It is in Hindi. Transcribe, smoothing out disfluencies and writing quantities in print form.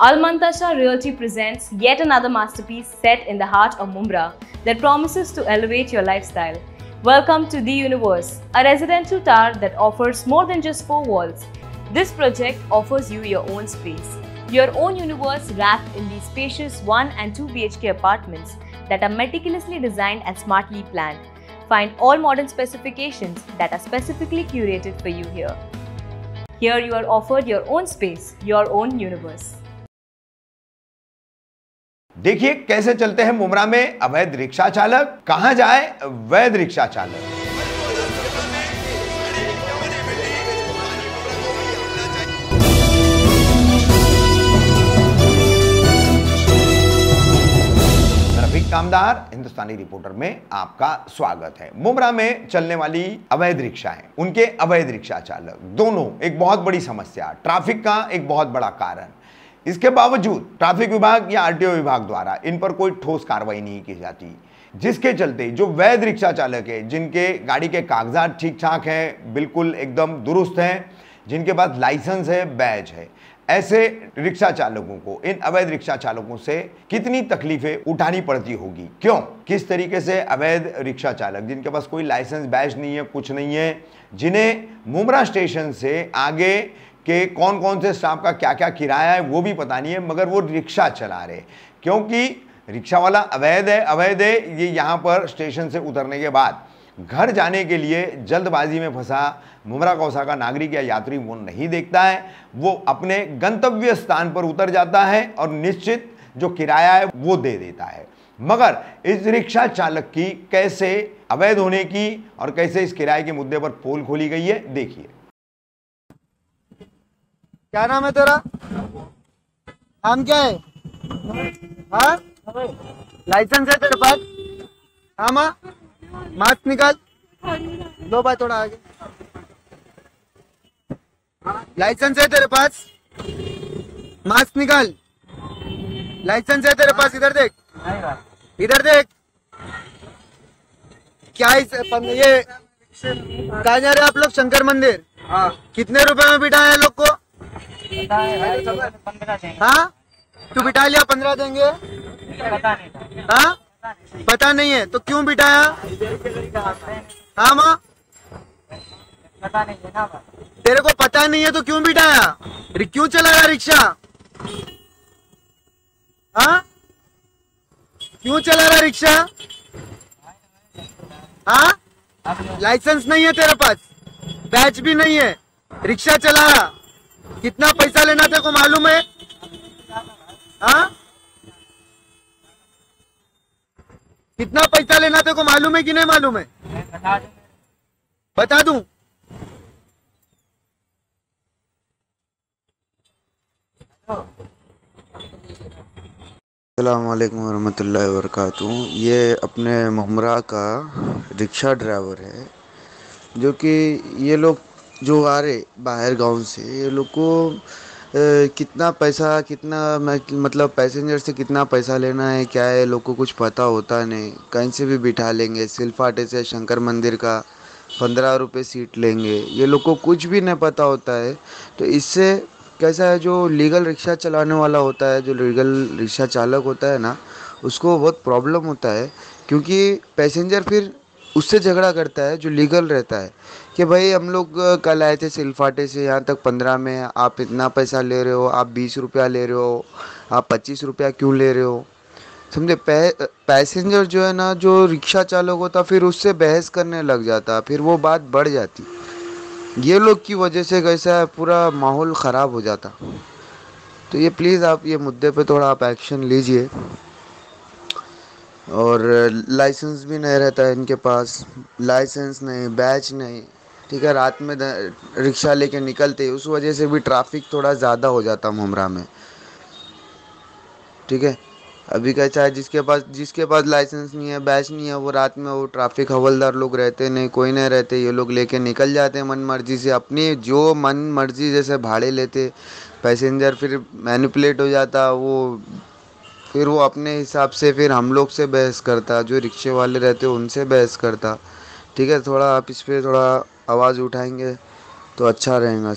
Almantasha Realty presents yet another masterpiece set in the heart of Mumbra that promises to elevate your lifestyle. Welcome to The Universe, a residential tower that offers more than just four walls. This project offers you your own space, your own universe wrapped in these spacious 1 and 2 BHK apartments that are meticulously designed and smartly planned. Find all modern specifications that are specifically curated for you here. Here you are offered your own space, your own universe. देखिए कैसे चलते हैं मुंब्रा में अवैध रिक्शा चालक, कहां जाए वैध रिक्शा चालक। रफीक कामदार, हिंदुस्तानी रिपोर्टर में आपका स्वागत है। मुंब्रा में चलने वाली अवैध रिक्शाएं, उनके अवैध रिक्शा चालक दोनों एक बहुत बड़ी समस्या, ट्रैफिक का एक बहुत बड़ा कारण। इसके बावजूद ट्रैफिक विभाग या आरटीओ विभाग द्वारा इन पर कोई ठोस कार्रवाई नहीं की जाती, जिसके चलते जो वैध रिक्शा चालक है, जिनके गाड़ी के कागजात ठीक ठाक हैं, बिल्कुल एकदम दुरुस्त हैं, जिनके पास लाइसेंस है, बैज है, ऐसे रिक्शा चालकों को, इन अवैध रिक्शा चालकों से कितनी तकलीफें उठानी पड़ती होगी। क्यों, किस तरीके से अवैध रिक्शा चालक जिनके पास कोई लाइसेंस बैज नहीं है, कुछ नहीं है, जिन्हें मुंब्रा स्टेशन से आगे के कौन कौन से स्टाफ का क्या क्या किराया है वो भी पता नहीं है, मगर वो रिक्शा चला रहे, क्योंकि रिक्शा वाला अवैध है। ये यहाँ पर स्टेशन से उतरने के बाद घर जाने के लिए जल्दबाजी में फंसा मुंब्रा कौसा का नागरिक या यात्री वो नहीं देखता है, वो अपने गंतव्य स्थान पर उतर जाता है और निश्चित जो किराया है वो दे देता है। मगर इस रिक्शा चालक की कैसे अवैध होने की और कैसे इस किराए के मुद्दे पर पोल खोली गई है, देखिए। क्या नाम है तेरा? नाम क्या है? हाँ? लाइसेंस है तेरे पास? हाँ माँ, मास्क निकाल दो बार, थोड़ा आगे। लाइसेंस है तेरे पास? मास्क निकाल। लाइसेंस है तेरे पास? इधर देख, इधर देख। क्या ये कहा जा रहे आप लोग? शंकर मंदिर। कितने रुपए में बिठाए हैं लोग को? हाँ, तू बिठा लिया, 15 देंगे? हाँ, पता नहीं है तो क्यों बिठाया? हाँ माँ, तेरे को पता नहीं है तो क्यों बिठाया? क्यों चलाया रिक्शा? हाँ, क्यों चलाया रिक्शा? हाँ, लाइसेंस नहीं है तेरे पास, बैच भी नहीं है, रिक्शा चलाया। कितना पैसा लेना तेरे को मालूम है? हाँ, कितना पैसा लेना तेरे को मालूम है कि नहीं मालूम है? बता दूं? अस्सलाम वालेकुम वरहमतुल्लाहि वबरकातुहू। ये अपने मुंब्रा का रिक्शा ड्राइवर है, जो कि ये लोग जो आ रहे बाहर गांव से, ये लोग को कितना पैसा, कितना मतलब पैसेंजर से कितना पैसा लेना है, क्या है, लोग को कुछ पता होता नहीं। कहीं से भी बिठा लेंगे, सिलफाटे से शंकर मंदिर का 15 रुपये सीट लेंगे, ये लोग को कुछ भी नहीं पता होता है। तो इससे कैसा है, जो लीगल रिक्शा चलाने वाला होता है, जो लीगल रिक्शा चालक होता है ना, उसको बहुत प्रॉब्लम होता है, क्योंकि पैसेंजर फिर उससे झगड़ा करता है जो लीगल रहता है कि भाई हम लोग कल आए थे सिलफाटे से यहाँ तक 15 में, आप इतना पैसा ले रहे हो, आप 20 रुपया ले रहे हो, आप 25 रुपया क्यों ले रहे हो, समझे। पैसेंजर जो है ना, जो रिक्शा चालक होता, फिर उससे बहस करने लग जाता, फिर वो बात बढ़ जाती। ये लोग की वजह से कैसा पूरा माहौल ख़राब हो जाता। तो ये प्लीज़ आप ये मुद्दे पर थोड़ा आप एक्शन लीजिए। और लाइसेंस भी नहीं रहता है इनके पास, लाइसेंस नहीं, बैच नहीं, ठीक है। रात में रिक्शा लेके निकलते, उस वजह से भी ट्रैफिक थोड़ा ज़्यादा हो जाता मुंब्रा में, ठीक है। अभी क्या चाहे, जिसके पास लाइसेंस नहीं है, बैच नहीं है, वो रात में वो ट्रैफिक हवलदार लोग रहते नहीं, कोई नहीं रहते, ये लोग लेके निकल जाते हैं मन मर्जी से, अपनी जो मन मर्जी जैसे भाड़े लेते। पैसेंजर फिर मैनिपुलेट हो जाता, फिर वो अपने हिसाब से फिर हम लोग से बहस करता, जो रिक्शे वाले रहते उनसे बहस करता, ठीक है। थोड़ा आप इस पर थोड़ा आवाज़ उठाएंगे तो अच्छा रहेगा।